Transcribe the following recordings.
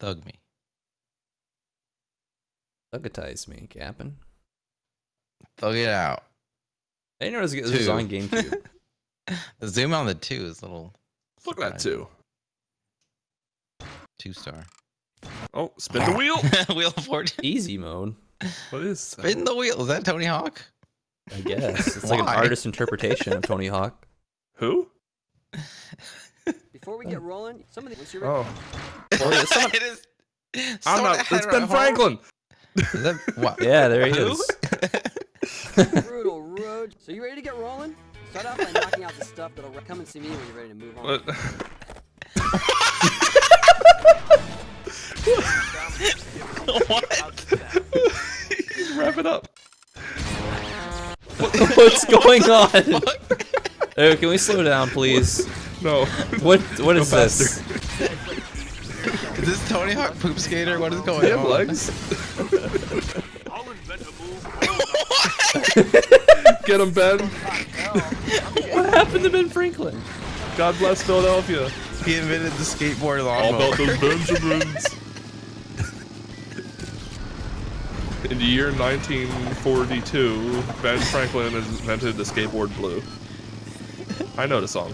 Thug me. Thugatize me, Cap'n. Thug it out. I didn't notice this was on GameCube. The zoom on the 2 is a little... Look at that 2. 2-star. Oh, spin the wheel! Wheel of Fortune. Easy mode. What is... Spin the wheel. Is that Tony Hawk? I guess. It's like an artist interpretation of Tony Hawk. Who? Before we get rolling, somebody... Oh. Well, yeah, someone... It is... It's Ben Franklin! Is that... What? Yeah, there he is. Brutal road. So you ready to get rolling? Start off by knocking out the stuff that'll come and see me when you're ready to move on. What? What? He's wrapping up. What's going on? Oh, can we slow down, please? No. What is this? Is this Tony Hawk Poop Skater? What is going on? Do you have legs? I'll invent a move. Get him, Ben. What happened to Ben Franklin? God bless Philadelphia. He invented the skateboard lawnmower. All about those Benjamins. In the year 1942, Ben Franklin invented the skateboard blue. I know the song.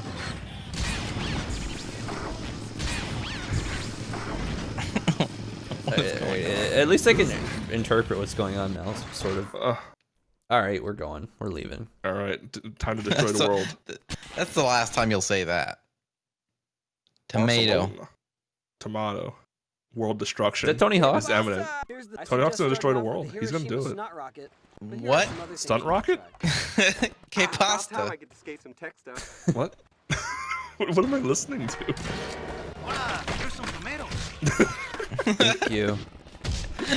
At least I can interpret what's going on now, sort of. All right, we're going. We're leaving. All right, time to destroy the world. That's the last time you'll say that. Tomato. Awesome. Tomato. World destruction. Is that Tony Hawk? It's eminent. Tony Hawk's gonna destroy the world. He's gonna do it. Rocket, what? Stunt rocket? Que pasta. I get to skate some text down. What? What am I listening to? Hola, here's some tomatoes. Thank you.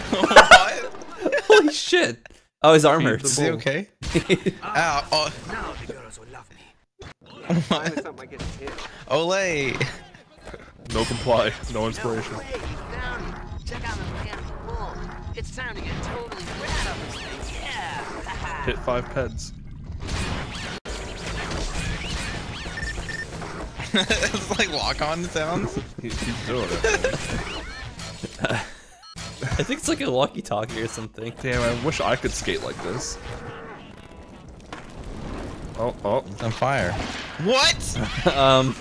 What? Holy shit! Oh, his arm hurts. Is he okay? Ow! Oh. Now the girls will love me. What? Ole! No comply. No inspiration. Hit 5 peds. It's like lock-on sounds. He's doing it. I think it's like a walkie-talkie or something. Damn, I wish I could skate like this. Oh, oh, it's on fire. What?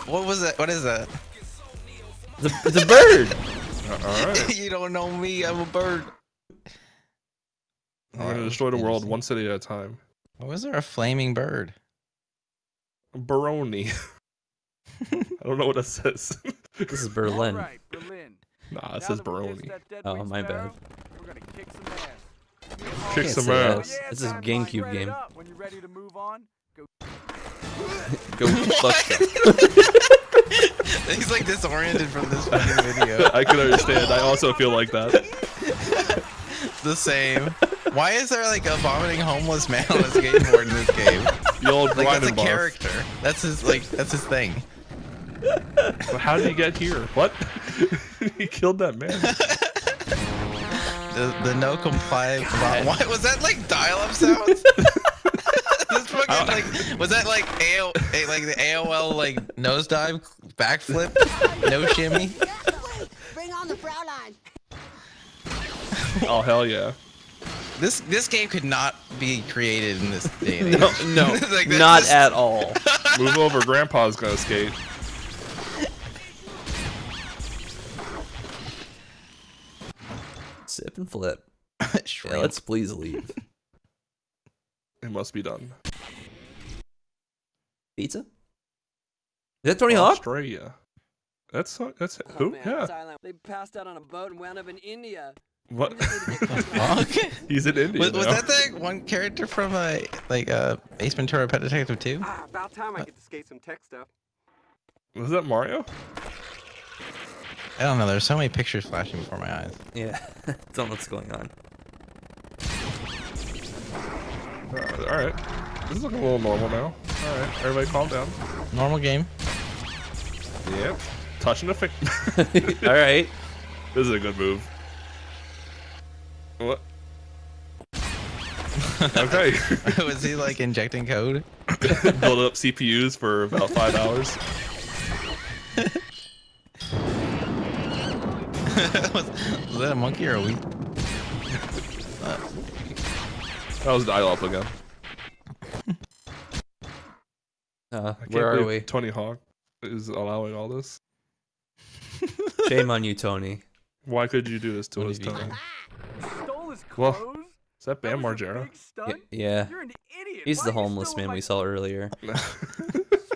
What was that? What is that? It's a bird. All right. You don't know me. I'm a bird. I'm gonna destroy the world one city at a time. Why was there a flaming bird? A Baroni. I don't know what that says. This is Berlin. Right, Berlin. Nah, it says Baroni. Oh, my bad. We're gonna kick some ass. Kick some ass. This is a GameCube game. When you're ready to move on, go. Go fuck that. He's like disoriented from this fucking video. I can understand. I also feel like that. The same. Why is there like a vomiting homeless man on a skateboard in this game? The old like, that's a character. That's his like. That's his thing. Well, how did he get here? What? He killed that man. The no comply. What was that like? Dial-up sounds. This fucking like was that like AOL, like the AOL like nosedive backflip, no shimmy. Bring on the brow line. Oh hell yeah. This game could not be created in this day and age. No, like, not just... at all. Move over, Grandpa's gonna skate. Sip and flip. Yeah, let's please leave. It must be done. Pizza? Is that Tony Hawk? Australia. That's who? Man, yeah. Thailand. They passed out on a boat and wound up in India. What? Okay. He's in India. Was that the one character from Ace Ventura: Pet Detective 2? Ah, about time I get to skate some tech stuff. Was that Mario? I don't know. There's so many pictures flashing before my eyes. Yeah, I don't know what's going on. All right, this is looking a little normal now. All right, everybody, calm down. Normal game. Yep. Touching the finger. All right. This is a good move. What? Okay. Was he like injecting code? Build up CPUs for about 5 hours. Was that a monkey or a wheat? That was the dial-up again. Where are we? Tony Hawk is allowing all this. Shame on you, Tony. Why could you do this to us, Tony? Stole his clothes? Well, is that Bam Margera? Yeah. You're an idiot. He's the homeless man we saw earlier.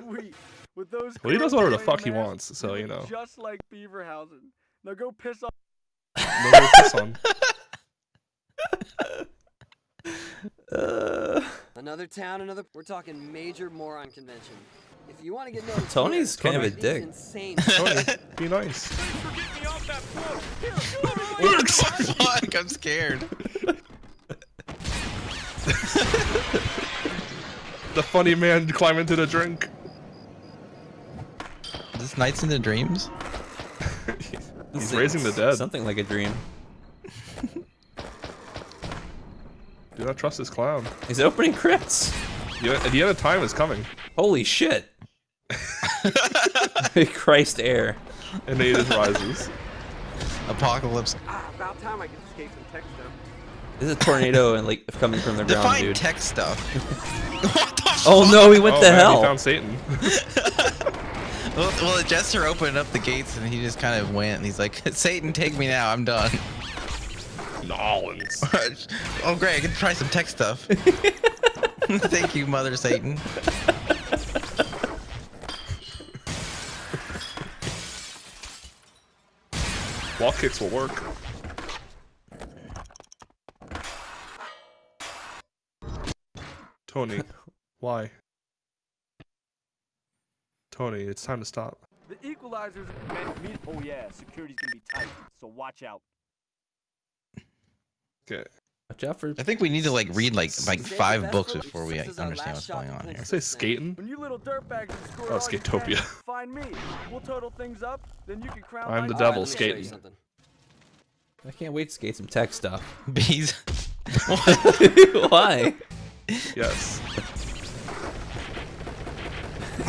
Sweet. With those well, he does whatever the fuck he wants, so you know. Just like Beaverhausen. Now go piss on. No, go piss on. Another town, another. We're talking major moron convention. If you want to get noticed, Tony's kind of a dick. Insane. Tony, be nice. Get me off that floor. Fuck, I'm scared. The funny man climb into the drink. Is this Nights into Dreams? He's raising the dead. Something like a dream. Do not trust this clown. He's opening crits. The other time is coming. Holy shit. Christ air. And he just rises. Apocalypse. Ah, about time I could escape some tech stuff. This is a tornado and like coming from the ground, dude. Define tech stuff. What the fuck? Oh no, he went to hell. He found Satan. Well, the jester opened up the gates and he just kind of went and he's like, Satan, take me now, I'm done. Oh great, I can try some tech stuff. Thank you, Mother Satan. Wall kicks will work. Tony, why? Tony, it's time to stop. The equalizers meant me. Oh yeah, security's gonna be tight, so watch out. Okay. I think we need to like read like 5 books before we understand what's going on here. Say skating. Oh, Skatopia. Find me. We'll total things up, then you can crown. I'm the devil skating. I can't wait to skate some tech stuff. Bees. Why? Yes.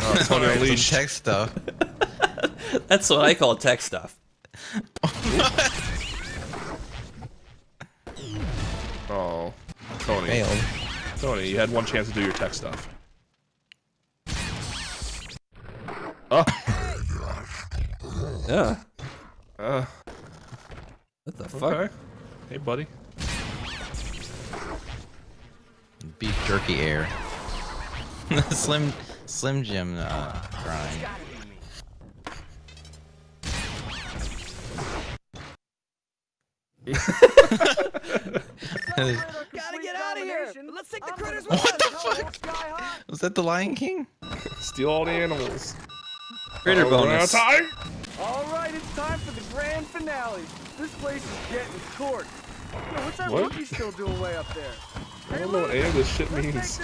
Oh, Tony unleashed tech stuff. That's what I call tech stuff. Oh, Tony. Failed. Tony, you had one chance to do your tech stuff. Oh. Yeah. What the fuck? Okay. Hey, buddy. Beef jerky air. Slim Jim grind. Gotta get out of here. Let's take the critters with us. What the fuck? Was that the Lion King? Steal all the animals. Critter bonus. All right, it's time for the grand finale. This place is getting torqued. What's that rookie still doing way up there? I don't know what any of this shit means.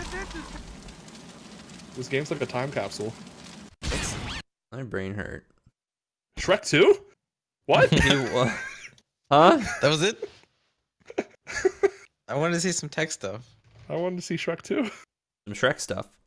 This game's like a time capsule. My brain hurt. Shrek 2? What? Huh? That was it? I wanted to see some tech stuff. I wanted to see Shrek 2. Some Shrek stuff.